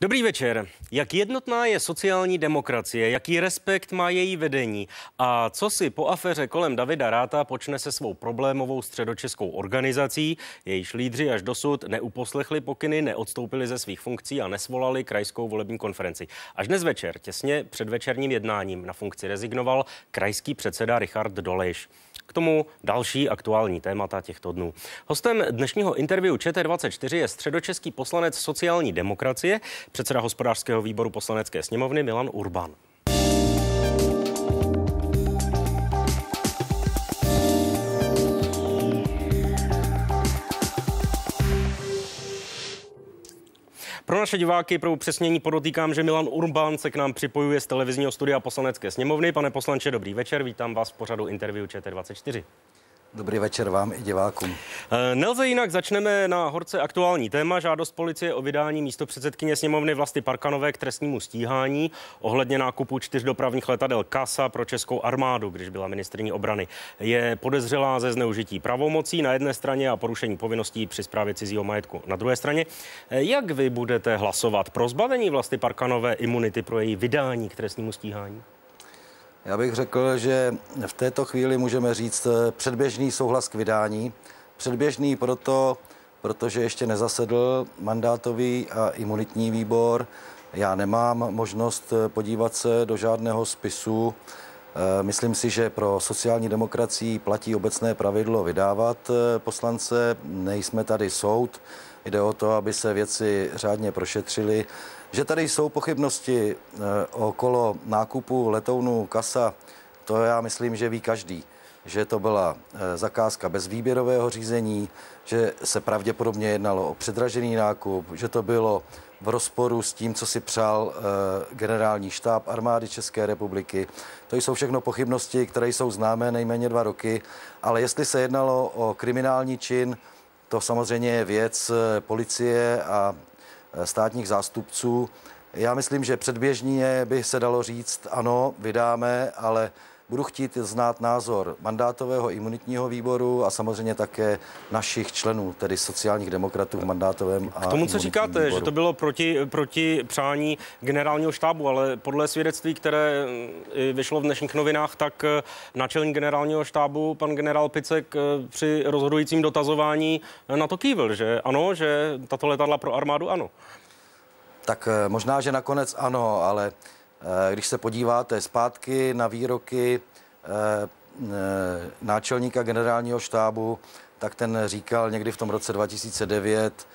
Dobrý večer. Jak jednotná je sociální demokracie, jaký respekt má její vedení a co si po aféře kolem Davida Ratha počne se svou problémovou středočeskou organizací, jejíž lídři až dosud neuposlechli pokyny, neodstoupili ze svých funkcí a nesvolali krajskou volební konferenci. Až dnes večer, těsně před večerním jednáním, na funkci rezignoval krajský předseda Richard Dolejš. K tomu další aktuální témata těchto dnů. Hostem dnešního interview ČT24 je středočeský poslanec sociální demokracie, předseda hospodářského výboru Poslanecké sněmovny Milan Urban. Pro naše diváky, pro upřesnění podotýkám, že Milan Urban se k nám připojuje z televizního studia Poslanecké sněmovny. Pane poslanče, dobrý večer, vítám vás v pořadu interview ČT24. Dobrý večer vám i divákům. Nelze jinak, začneme na horce aktuální téma. Žádost policie o vydání místopředsedkyně sněmovny Vlasty Parkanové k trestnímu stíhání ohledně nákupu 4 dopravních letadel CASA pro českou armádu, když byla ministryní obrany. Je podezřelá ze zneužití pravomocí na jedné straně a porušení povinností při správě cizího majetku na druhé straně. Jak vy budete hlasovat pro zbavení Vlasty Parkanové imunity pro její vydání k trestnímu stíhání? Já bych řekl, že v této chvíli můžeme říct předběžný souhlas k vydání. Předběžný proto, protože ještě nezasedl mandátový a imunitní výbor. Já nemám možnost podívat se do žádného spisu. Myslím si, že pro sociální demokracii platí obecné pravidlo vydávat poslance. Nejsme tady soud. Jde o to, aby se věci řádně prošetřily. Že tady jsou pochybnosti okolo nákupu letounu CASA, to já myslím, že ví každý. Že to byla zakázka bez výběrového řízení, že se pravděpodobně jednalo o předražený nákup, že to bylo v rozporu s tím, co si přál generální štáb armády České republiky. To jsou všechno pochybnosti, které jsou známé nejméně 2 roky, ale jestli se jednalo o kriminální čin, to samozřejmě je věc policie a státních zástupců. Já myslím, že předběžně by se dalo říct, ano, vydáme, ale budu chtít znát názor mandátového imunitního výboru a samozřejmě také našich členů, tedy sociálních demokratů v mandátovém a k tomu, co říkáte, výboru. Že to bylo proti přání generálního štábu, ale podle svědectví, které vyšlo v dnešních novinách, tak náčelník generálního štábu, pan generál Picek, při rozhodujícím dotazování na to kývil, že ano, že tato letadla pro armádu ano. Tak možná, že nakonec ano, ale když se podíváte zpátky na výroky náčelníka generálního štábu, tak ten říkal někdy v tom roce 2009,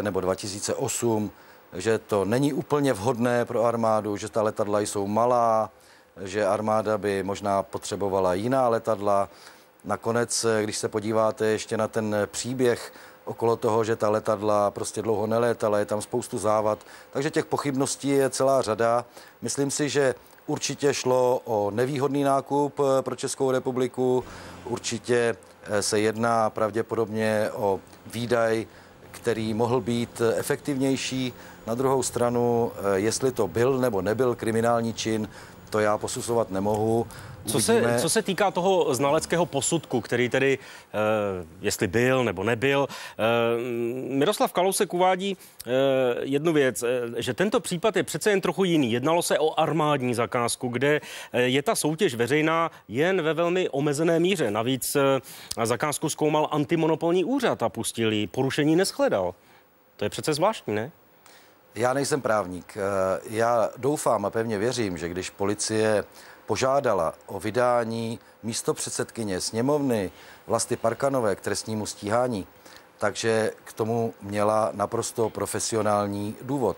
nebo 2008, že to není úplně vhodné pro armádu, že ta letadla jsou malá, že armáda by možná potřebovala jiná letadla. Nakonec, když se podíváte ještě na ten příběh okolo toho, že ta letadla prostě dlouho nelétala, je tam spoustu závad. Takže těch pochybností je celá řada. Myslím si, že určitě šlo o nevýhodný nákup pro Českou republiku. Určitě se jedná pravděpodobně o výdaj, který mohl být efektivnější. Na druhou stranu, jestli to byl nebo nebyl kriminální čin, to já posuzovat nemohu. Co se týká toho znaleckého posudku, který tedy, jestli byl nebo nebyl, Miroslav Kalousek uvádí jednu věc, že tento případ je přece jen trochu jiný. Jednalo se o armádní zakázku, kde je ta soutěž veřejná jen ve velmi omezené míře. Navíc zakázku zkoumal antimonopolní úřad a pustil ji. Porušení neshledal. To je přece zvláštní, ne? Já nejsem právník. Já doufám a pevně věřím, že když policie požádala o vydání místopředsedkyně sněmovny Vlasty Parkanové k trestnímu stíhání, takže k tomu měla naprosto profesionální důvod.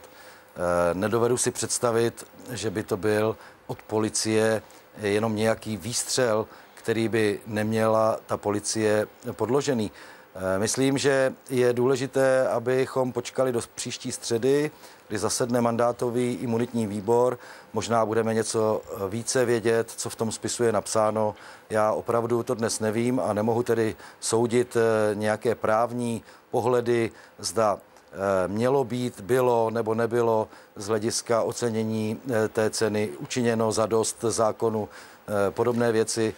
Nedovedu si představit, že by to byl od policie jenom nějaký výstřel, který by neměla ta policie podložený. Myslím, že je důležité, abychom počkali do příští středy, kdy zasedne mandátový imunitní výbor. Možná budeme něco více vědět, co v tom spisu je napsáno. Já opravdu to dnes nevím a nemohu tedy soudit nějaké právní pohledy, zda mělo být, bylo nebo nebylo z hlediska ocenění té ceny učiněno zadost zákonu podobné věci.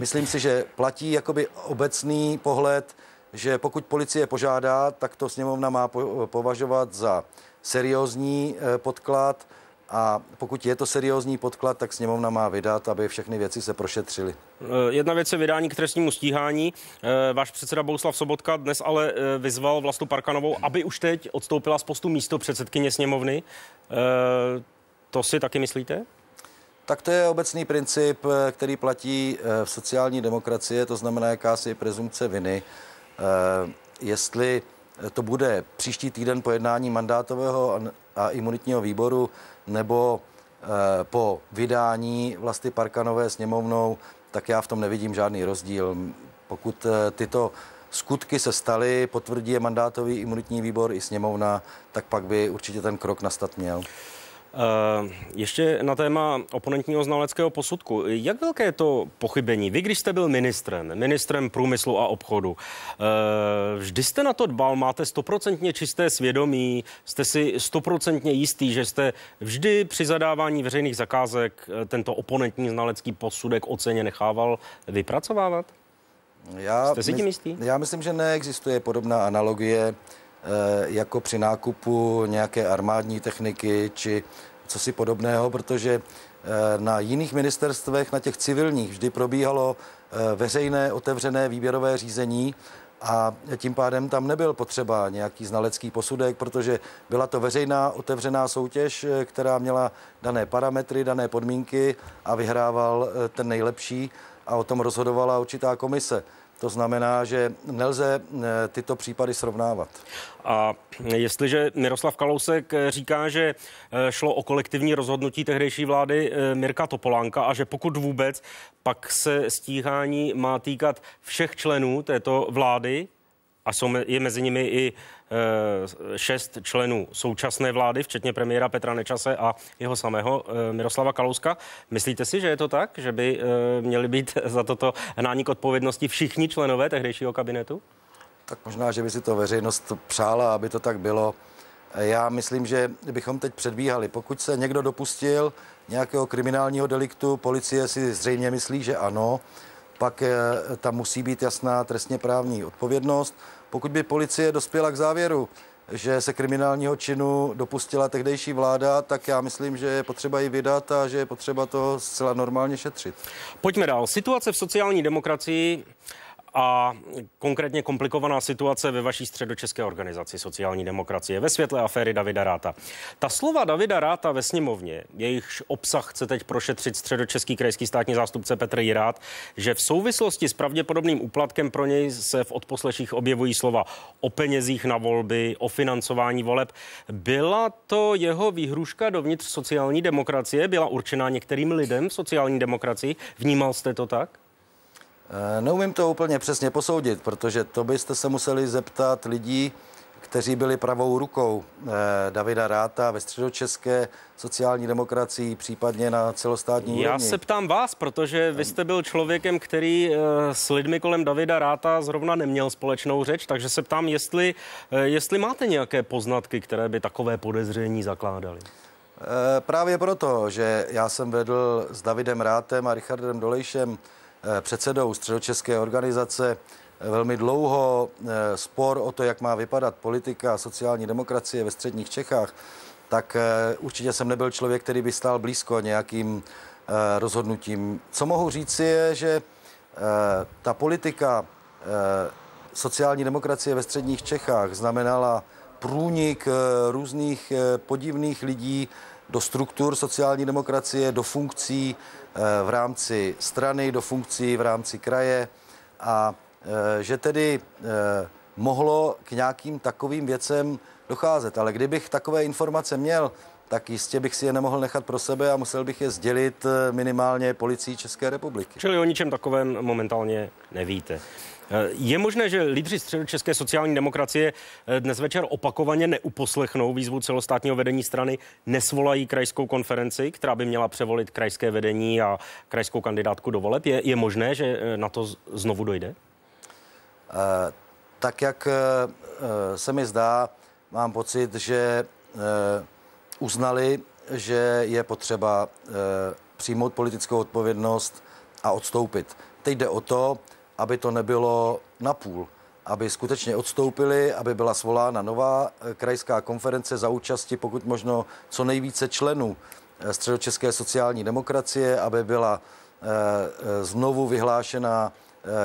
Myslím si, že platí jakoby obecný pohled, že pokud policie požádá, tak to sněmovna má považovat za seriózní podklad, a pokud je to seriózní podklad, tak sněmovna má vydat, aby všechny věci se prošetřily. Jedna věc je vydání k trestnímu stíhání. Váš předseda Bohuslav Sobotka dnes ale vyzval Vlastu Parkanovou, aby už teď odstoupila z postu místopředsedkyně sněmovny. To si taky myslíte? Tak to je obecný princip, který platí v sociální demokracii, to znamená jakási prezumpce viny. Jestli to bude příští týden po jednání mandátového a imunitního výboru nebo po vydání Vlasty Parkanové sněmovnou, tak já v tom nevidím žádný rozdíl. Pokud tyto skutky se staly, potvrdí je mandátový imunitní výbor i sněmovna, tak pak by určitě ten krok nastat měl. Ještě na téma oponentního znaleckého posudku. Jak velké je to pochybení? Vy, když jste byl ministrem průmyslu a obchodu, vždy jste na to dbal, máte 100% čisté svědomí, jste si 100% jistý, že jste vždy při zadávání veřejných zakázek tento oponentní znalecký posudek o ceně nechával vypracovávat? Jste si tím jistý? Já myslím, že neexistuje podobná analogie jako při nákupu nějaké armádní techniky či cosi podobného, protože na jiných ministerstvech, na těch civilních, vždy probíhalo veřejné otevřené výběrové řízení a tím pádem tam nebyl potřeba nějaký znalecký posudek, protože byla to veřejná otevřená soutěž, která měla dané parametry, dané podmínky a vyhrával ten nejlepší a o tom rozhodovala určitá komise. To znamená, že nelze tyto případy srovnávat. A jestliže Miroslav Kalousek říká, že šlo o kolektivní rozhodnutí tehdejší vlády Mirka Topolánka a že pokud vůbec, pak se stíhání má týkat všech členů této vlády a je mezi nimi i 6 členů současné vlády, včetně premiéra Petra Nečase a jeho samého Miroslava Kalouska. Myslíte si, že je to tak, že by měli být za toto hnání k odpovědnosti všichni členové tehdejšího kabinetu? Tak možná, že by si to veřejnost přála, aby to tak bylo. Já myslím, že bychom teď předbíhali. Pokud se někdo dopustil nějakého kriminálního deliktu, policie si zřejmě myslí, že ano, pak tam musí být jasná trestně právní odpovědnost. Pokud by policie dospěla k závěru, že se kriminálního činu dopustila tehdejší vláda, tak já myslím, že je potřeba ji vydat a že je potřeba to zcela normálně šetřit. Pojďme dál. Situace v sociální demokracii a konkrétně komplikovaná situace ve vaší středočeské organizaci sociální demokracie ve světle aféry Davida Ratha. Ta slova Davida Ratha ve sněmovně, jejichž obsah chce teď prošetřit středočeský krajský státní zástupce Petr Jirát, že v souvislosti s pravděpodobným úplatkem pro něj se v odposleších objevují slova o penězích na volby, o financování voleb. Byla to jeho výhrůžka dovnitř sociální demokracie? Byla určená některým lidem v sociální demokracii? Vnímal jste to tak? Neumím to úplně přesně posoudit, protože to byste se museli zeptat lidí, kteří byli pravou rukou Davida Ratha ve středočeské sociální demokracii, případně na celostátní úrovni. Já se ptám vás, protože vy jste byl člověkem, který s lidmi kolem Davida Ratha zrovna neměl společnou řeč, takže se ptám, jestli máte nějaké poznatky, které by takové podezření zakládaly. Právě proto, že já jsem vedl s Davidem Rathem a Richardem Dolejšem, předsedou středočeské organizace, velmi dlouho spor o to, jak má vypadat politika sociální demokracie ve středních Čechách, tak určitě jsem nebyl člověk, který by stál blízko nějakým rozhodnutím. Co mohu říct je, že ta politika sociální demokracie ve středních Čechách znamenala průnik různých podivných lidí do struktur sociální demokracie, do funkcí v rámci strany, do funkcí v rámci kraje a že tedy mohlo k nějakým takovým věcem docházet. Ale kdybych takové informace měl, tak jistě bych si je nemohl nechat pro sebe a musel bych je sdělit minimálně policii České republiky. Čili o ničem takovém momentálně nevíte. Je možné, že lídři středočeské sociální demokracie dnes večer opakovaně neuposlechnou výzvu celostátního vedení strany, nesvolají krajskou konferenci, která by měla převolit krajské vedení a krajskou kandidátku do voleb? Je možné, že na to znovu dojde? Tak jak se mi zdá, mám pocit, že uznali, že je potřeba přijmout politickou odpovědnost a odstoupit. Teď jde o to, aby to nebylo napůl. aby skutečně odstoupili, aby byla svolána nová krajská konference za účasti pokud možno co nejvíce členů Středočeské sociální demokracie, aby byla znovu vyhlášena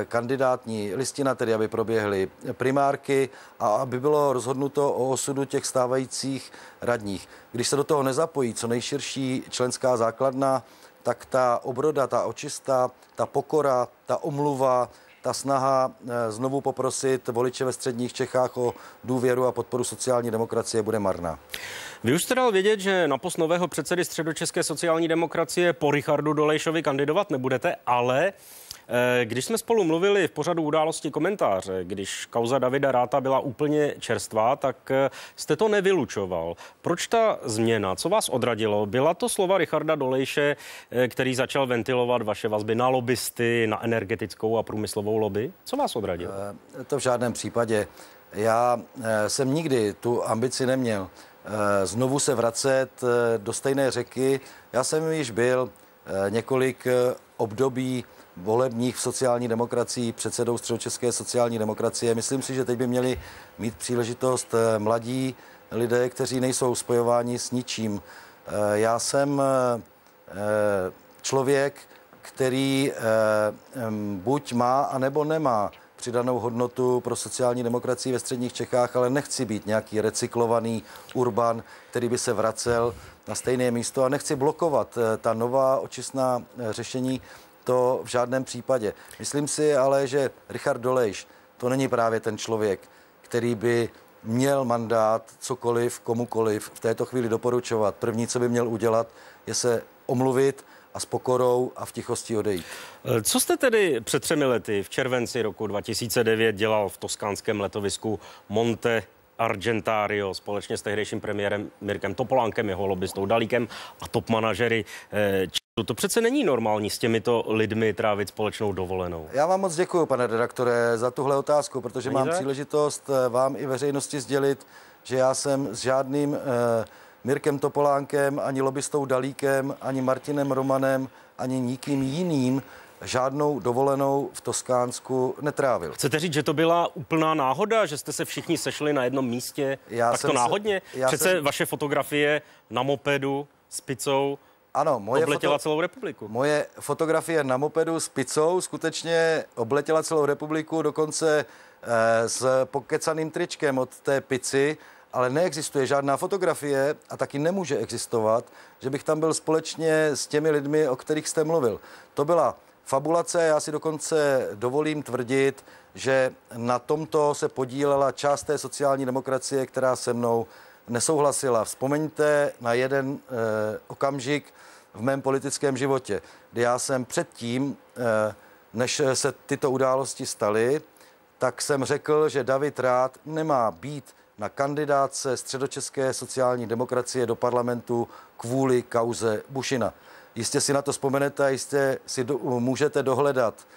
kandidátní listina, tedy aby proběhly primárky a aby bylo rozhodnuto o osudu těch stávajících radních. Když se do toho nezapojí co nejširší členská základna, tak ta obroda, ta očista, ta pokora, ta omluva, ta snaha znovu poprosit voliče ve středních Čechách o důvěru a podporu sociální demokracie bude marná. Vy už jste dal vědět, že na post nového předsedy Středočeské sociální demokracie po Richardu Dolejšovi kandidovat nebudete, ale když jsme spolu mluvili v pořadu Události komentáře, když kauza Davida Ratha byla úplně čerstvá, tak jste to nevylučoval. Proč ta změna? Co vás odradilo? Byla to slova Richarda Dolejše, který začal ventilovat vaše vazby na lobbysty, na energetickou a průmyslovou lobby? Co vás odradilo? To v žádném případě. Já jsem nikdy tu ambici neměl znovu se vracet do stejné řeky. Já jsem již byl několik období volebních v sociální demokracii předsedou Středočeské sociální demokracie. Myslím si, že teď by měli mít příležitost mladí lidé, kteří nejsou spojováni s ničím. Já jsem člověk, který buď má, anebo nemá přidanou hodnotu pro sociální demokracii ve středních Čechách, ale nechci být nějaký recyklovaný Urban, který by se vracel na stejné místo a nechci blokovat ta nová očistná řešení. To v žádném případě. Myslím si ale, že Richard Dolejš to není právě ten člověk, který by měl mandát cokoliv, komukoliv v této chvíli doporučovat. První, co by měl udělat, je se omluvit a s pokorou a v tichosti odejít. Co jste tedy před 3 lety v červenci roku 2009 dělal v toskánském letovisku Monte Argentario společně s tehdejším premiérem Mirkem Topolánkem, jeho lobbystou Dalíkem a top manažery? To přece není normální s těmito lidmi trávit společnou dovolenou. Já vám moc děkuji, pane redaktore, za tuhle otázku, protože mám příležitost vám i veřejnosti sdělit, že já jsem s žádným Mirkem Topolánkem, ani lobbystou Dalíkem, ani Martinem Romanem, ani nikým jiným žádnou dovolenou v Toskánsku netrávil. Chcete říct, že to byla úplná náhoda, že jste se všichni sešli na jednom místě? Tak to náhodně? Přece vaše fotografie na mopedu s pizzou. Ano, obletěla celou republiku. Moje fotografie na mopedu s pizzou skutečně obletěla celou republiku, dokonce s pokecaným tričkem od té pizzy, ale neexistuje žádná fotografie a taky nemůže existovat, že bych tam byl společně s těmi lidmi, o kterých jste mluvil. To byla fabulace, já si dokonce dovolím tvrdit, že na tomto se podílela část té sociální demokracie, která se mnou nesouhlasila. Vzpomeňte na jeden okamžik v mém politickém životě, kdy já jsem předtím, než se tyto události staly, tak jsem řekl, že David Rath nemá být na kandidátce Středočeské sociální demokracie do parlamentu kvůli kauze Bušina. Jistě si na to vzpomenete a jistě si můžete dohledat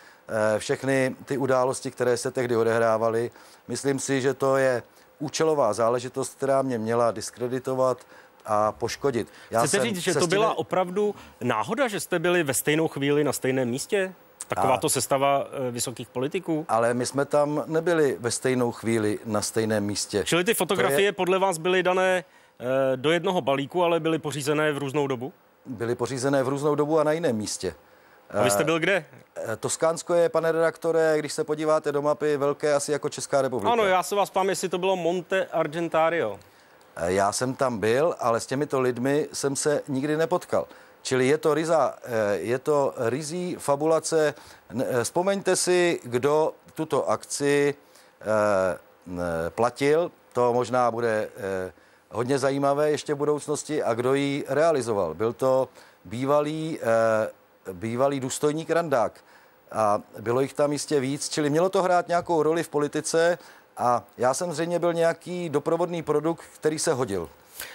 všechny ty události, které se tehdy odehrávaly. Myslím si, že to je účelová záležitost, která mě měla diskreditovat a poškodit. Chcete říct, že to byla opravdu náhoda, že jste byli ve stejnou chvíli na stejném místě? Takováto sestava vysokých politiků? Ale my jsme tam nebyli ve stejnou chvíli na stejném místě. Čili ty fotografie podle vás byly dané do jednoho balíku, ale byly pořízené v různou dobu? Byly pořízené v různou dobu a na jiném místě. A vy jste byl kde? Toskánsko je, pane redaktore, když se podíváte do mapy, velké asi jako Česká republika. Ano, já se vás ptám, jestli to bylo Monte Argentario. Já jsem tam byl, ale s těmito lidmi jsem se nikdy nepotkal. Čili je to ryzí fabulace. Vzpomeňte si, kdo tuto akci platil, to možná bude hodně zajímavé ještě v budoucnosti, a kdo ji realizoval. Byl to bývalý důstojník Randák a bylo jich tam jistě víc, čili mělo to hrát nějakou roli v politice a já jsem zřejmě byl nějaký doprovodný produkt, který se hodil.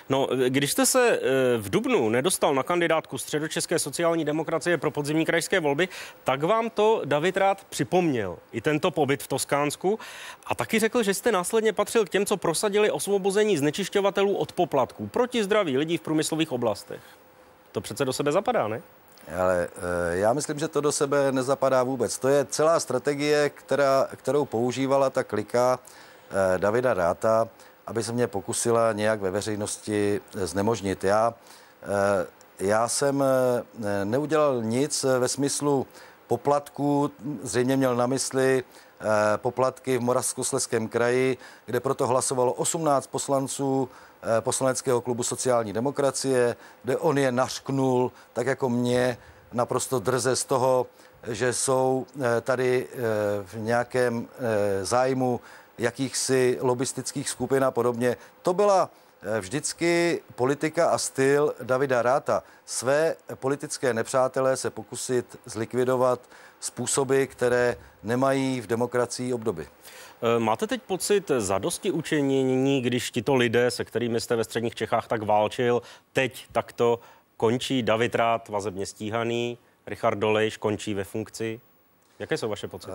No, když jste se v dubnu nedostal na kandidátku Středočeské sociální demokracie pro podzimní krajské volby, tak vám to David Rath připomněl. I tento pobyt v Toskánsku. A taky řekl, že jste následně patřil k těm, co prosadili osvobození znečišťovatelů od poplatků proti zdraví lidí v průmyslových oblastech. To přece do sebe zapadá, ne? Ale já myslím, že to do sebe nezapadá vůbec. To je celá strategie, kterou používala ta klika Davida Ratha, aby se mě pokusila nějak ve veřejnosti znemožnit. Já jsem neudělal nic ve smyslu poplatků, zřejmě měl na mysli poplatky v Moravskoslezském kraji, kde proto hlasovalo 18 poslanců poslaneckého klubu sociální demokracie, kde on je nařknul, tak jako mě, naprosto drze z toho, že jsou tady v nějakém zájmu jakýchsi lobistických skupin a podobně. To byla vždycky politika a styl Davida Ratha. Své politické nepřátelé se pokusit zlikvidovat způsoby, které nemají v demokracii obdoby. Máte teď pocit zadosti učinění, když tito lidé, se kterými jste ve středních Čechách tak válčil, teď takto končí? David Rath vazebně stíhaný, Richard Dolejš končí ve funkci. Jaké jsou vaše pocity?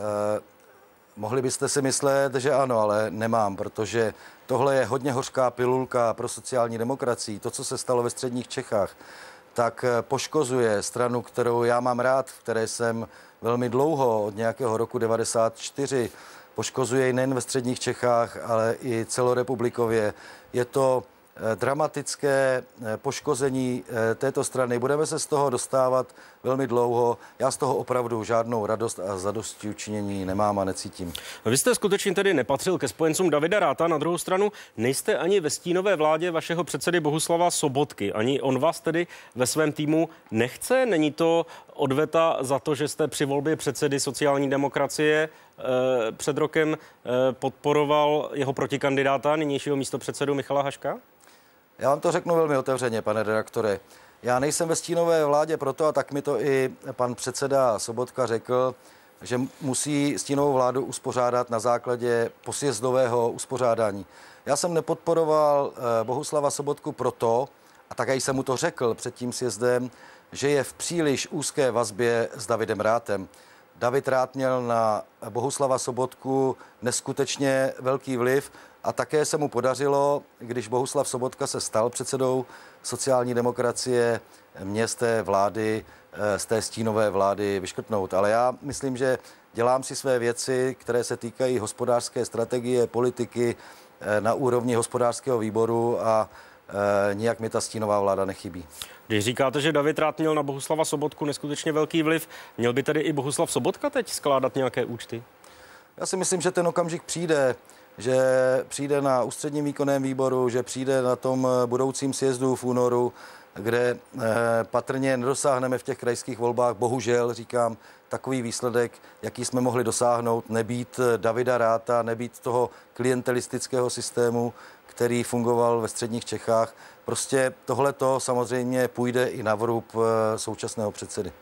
Mohli byste si myslet, že ano, ale nemám, protože tohle je hodně hořká pilulka pro sociální demokracii. To, co se stalo ve středních Čechách, tak poškozuje stranu, kterou já mám rád, v které jsem velmi dlouho, od nějakého roku 1994, poškozuje ji nejen ve středních Čechách, ale i celorepublikově. Je to dramatické poškození této strany. Budeme se z toho dostávat velmi dlouho. Já z toho opravdu žádnou radost a zadostiučinění nemám a necítím. Vy jste skutečně tedy nepatřil ke spojencům Davida Ratha. Na druhou stranu nejste ani ve stínové vládě vašeho předsedy Bohuslava Sobotky. Ani on vás tedy ve svém týmu nechce? Není to odveta za to, že jste při volbě předsedy sociální demokracie před rokem podporoval jeho protikandidáta, nynějšího místopředsedu Michala Haška? Já vám to řeknu velmi otevřeně, pane redaktore. Já nejsem ve stínové vládě proto, a tak mi to i pan předseda Sobotka řekl, že musí stínovou vládu uspořádat na základě posjezdového uspořádání. Já jsem nepodporoval Bohuslava Sobotku proto, a také jsem mu to řekl před tím sjezdem, že je v příliš úzké vazbě s Davidem Rathem. David Rath měl na Bohuslava Sobotku neskutečně velký vliv a také se mu podařilo, když Bohuslav Sobotka se stal předsedou sociální demokracie, mě z té stínové vlády vyškrtnout. Ale já myslím, že dělám si své věci, které se týkají hospodářské strategie, politiky na úrovni hospodářského výboru a nijak mi ta stínová vláda nechybí. Když říkáte, že David Rath měl na Bohuslava Sobotku neskutečně velký vliv, měl by tedy i Bohuslav Sobotka teď skládat nějaké účty? Já si myslím, že ten okamžik přijde, že přijde na ústředním výkonném výboru, že přijde na tom budoucím sjezdu v únoru, kde patrně nedosáhneme v těch krajských volbách, bohužel říkám, takový výsledek, jaký jsme mohli dosáhnout, nebýt Davida Ratha, nebýt toho klientelistického systému, který fungoval ve středních Čechách. Prostě tohleto samozřejmě půjde i na vrub současného předsedy.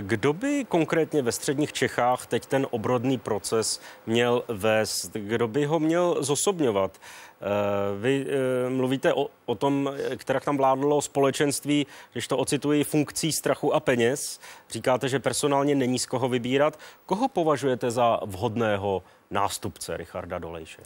Kdo by konkrétně ve středních Čechách teď ten obrodný proces měl vést? Kdo by ho měl zosobňovat? Vy mluvíte o tom, které tam vládlo společenství, když to ocituji, funkcí strachu a peněz. Říkáte, že personálně není z koho vybírat. Koho považujete za vhodného nástupce Richarda Dolejše?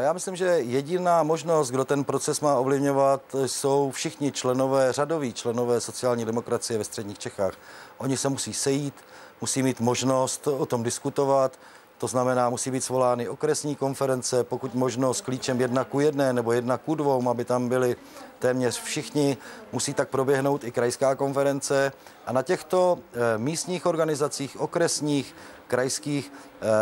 Já myslím, že jediná možnost, kdo ten proces má ovlivňovat, jsou všichni členové, řadoví členové sociální demokracie ve středních Čechách. Oni se musí sejít, musí mít možnost o tom diskutovat, to znamená, musí být svolány okresní konference, pokud možno s klíčem 1:1 nebo 1:2, aby tam byli téměř všichni. Musí tak proběhnout i krajská konference a na těchto místních organizacích, okresních, krajských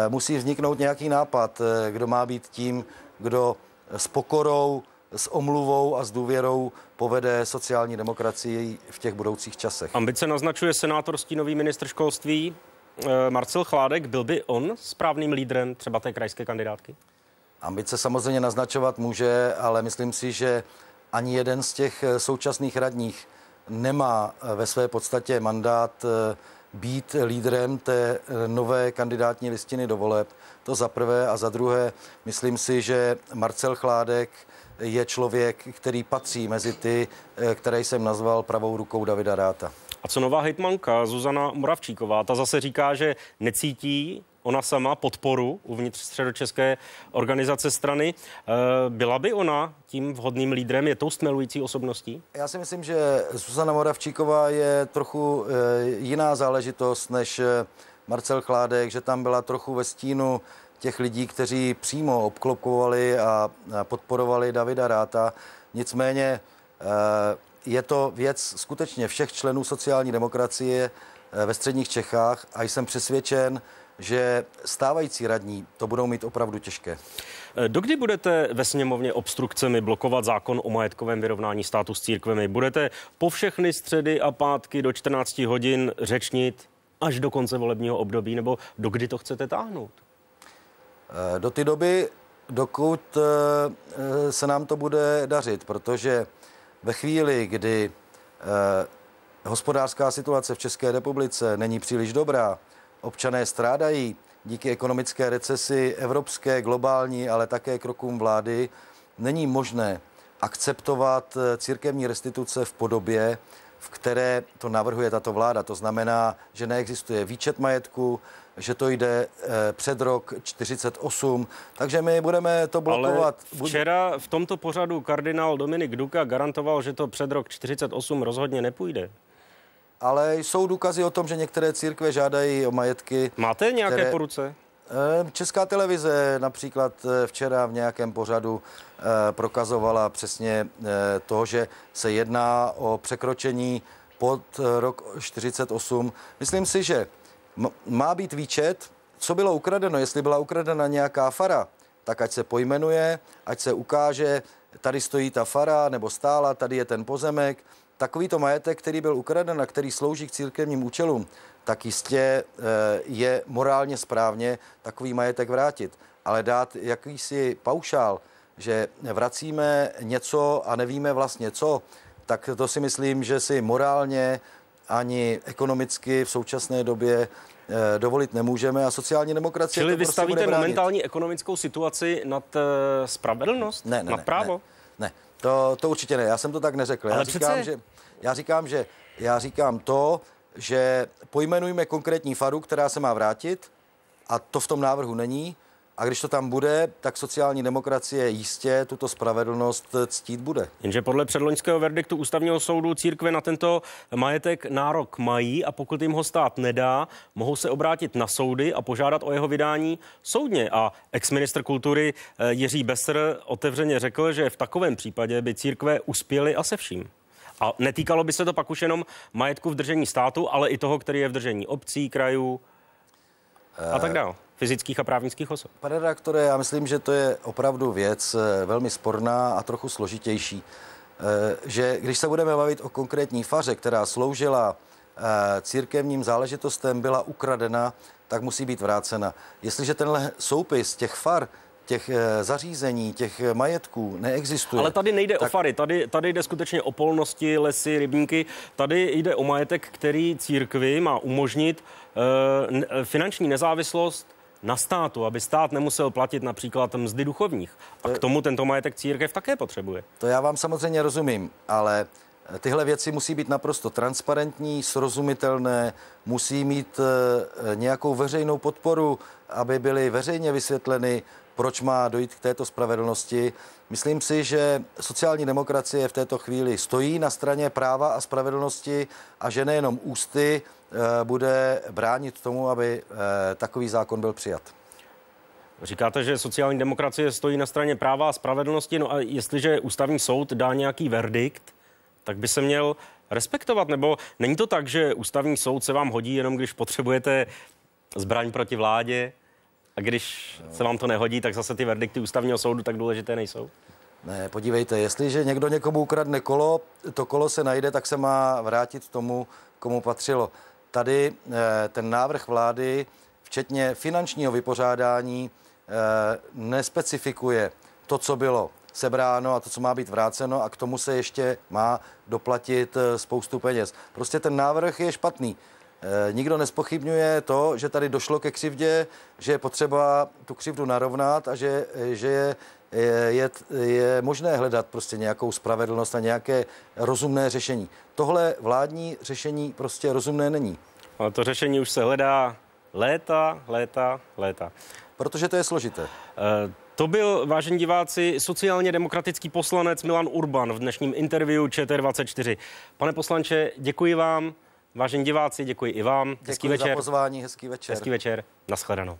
musí vzniknout nějaký nápad, kdo má být tím, kdo s pokorou, s omluvou a s důvěrou povede sociální demokracii v těch budoucích časech. Ambice naznačuje senátorský nový ministr školství Marcel Chládek. Byl by on správným lídrem třeba té krajské kandidátky? Ambice samozřejmě naznačovat může, ale myslím si, že ani jeden z těch současných radních nemá ve své podstatě mandát být lídrem té nové kandidátní listiny do voleb. To za prvé a za druhé, myslím si, že Marcel Chládek je člověk, který patří mezi ty, které jsem nazval pravou rukou Davida Ratha. A co nová hejtmanka Zuzana Moravčíková? Ta zase říká, že necítí ona sama podporu uvnitř středočeské organizace strany. Byla by ona tím vhodným lídrem, je tou stmelující osobností? Já si myslím, že Zuzana Moravčíková je trochu jiná záležitost než Marcel Chládek, že tam byla trochu ve stínu těch lidí, kteří přímo obklopkovali a podporovali Davida Ratha. Nicméně je to věc skutečně všech členů sociální demokracie ve středních Čechách a jsem přesvědčen, že stávající radní to budou mít opravdu těžké. Dokdy budete ve sněmovně obstrukcemi blokovat zákon o majetkovém vyrovnání státu s církvemi? Budete po všechny středy a pátky do 14 hodin řečnit až do konce volebního období, nebo dokdy to chcete táhnout? Do té doby, dokud se nám to bude dařit, protože ve chvíli, kdy hospodářská situace v České republice není příliš dobrá, občané strádají díky ekonomické recesi evropské, globální, ale také krokům vlády, není možné akceptovat církevní restituce v podobě, v které to navrhuje tato vláda. To znamená, že neexistuje výčet majetku, že to jde před rok 48, takže my budeme to blokovat. Ale včera v tomto pořadu kardinál Dominik Duka garantoval, že to před rok 48 rozhodně nepůjde. Ale jsou důkazy o tom, že některé církve žádají o majetky. Máte nějaké po ruce? Česká televize například včera v nějakém pořadu prokazovala přesně to, že se jedná o překročení pod rok 48. Myslím si, že má být výčet, co bylo ukradeno. Jestli byla ukradena nějaká fara, tak ať se pojmenuje, ať se ukáže, tady stojí ta fara nebo stála, tady je ten pozemek. Takovýto majetek, který byl ukraden a který slouží k církevním účelům, tak jistě je morálně správně takový majetek vrátit. Ale dát jakýsi paušál, že vracíme něco a nevíme vlastně co, tak to si myslím, že si morálně ani ekonomicky v současné době dovolit nemůžeme a sociální demokracie... Čili vystavíte prostě momentální ekonomickou situaci nad spravedlnost? Ne, nad právo? Ne. To určitě ne, já jsem to tak neřekl. Já říkám, že pojmenujme konkrétní faru, která se má vrátit, a to v tom návrhu není. A když to tam bude, tak sociální demokracie jistě tuto spravedlnost ctít bude. Jenže podle předloňského verdiktu Ústavního soudu církve na tento majetek nárok mají a pokud jim ho stát nedá, mohou se obrátit na soudy a požádat o jeho vydání soudně. A exministr kultury Jiří Beser otevřeně řekl, že v takovém případě by církve uspěly a se vším. A netýkalo by se to pak už jenom majetku v držení státu, ale i toho, který je v držení obcí, krajů a tak dále. Fyzických a právnických osob. Pane redaktore, já myslím, že to je opravdu věc velmi sporná a trochu složitější. Že když se budeme bavit o konkrétní faře, která sloužila církevním záležitostem, byla ukradena, tak musí být vrácena. Jestliže tenhle soupis těch far, těch zařízení, těch majetků neexistuje. Ale tady nejde o fary, tady jde skutečně o polnosti, lesy, rybníky. Tady jde o majetek, který církvi má umožnit finanční nezávislost na státu, aby stát nemusel platit například mzdy duchovních. A k tomu tento majetek církev také potřebuje. To já vám samozřejmě rozumím, ale tyhle věci musí být naprosto transparentní, srozumitelné, musí mít nějakou veřejnou podporu, aby byly veřejně vysvětleny, proč má dojít k této spravedlnosti. Myslím si, že sociální demokracie v této chvíli stojí na straně práva a spravedlnosti a že nejenom ústy bude bránit tomu, aby takový zákon byl přijat. Říkáte, že sociální demokracie stojí na straně práva a spravedlnosti, no a jestliže ústavní soud dá nějaký verdikt, tak by se měl respektovat, nebo není to tak, že ústavní soud se vám hodí jenom, když potřebujete zbraň proti vládě? A když se vám to nehodí, tak zase ty verdikty ústavního soudu tak důležité nejsou? Ne, podívejte, jestliže někdo někomu ukradne kolo, to kolo se najde, tak se má vrátit tomu, komu patřilo. Tady ten návrh vlády, včetně finančního vypořádání, nespecifikuje to, co bylo sebráno a to, co má být vráceno, a k tomu se ještě má doplatit spoustu peněz. Prostě ten návrh je špatný. Nikdo nespochybňuje to, že tady došlo ke křivdě, že je potřeba tu křivdu narovnat a že je možné hledat prostě nějakou spravedlnost a nějaké rozumné řešení. Tohle vládní řešení prostě rozumné není. Ale to řešení už se hledá Léta. Protože to je složité. To byl, vážení diváci, sociálně demokratický poslanec Milan Urban v dnešním interview ČT24. Pane poslanče, děkuji vám. Vážení diváci, děkuji i vám. Děkuji za pozvání, hezký večer. Hezký večer, nashledanou.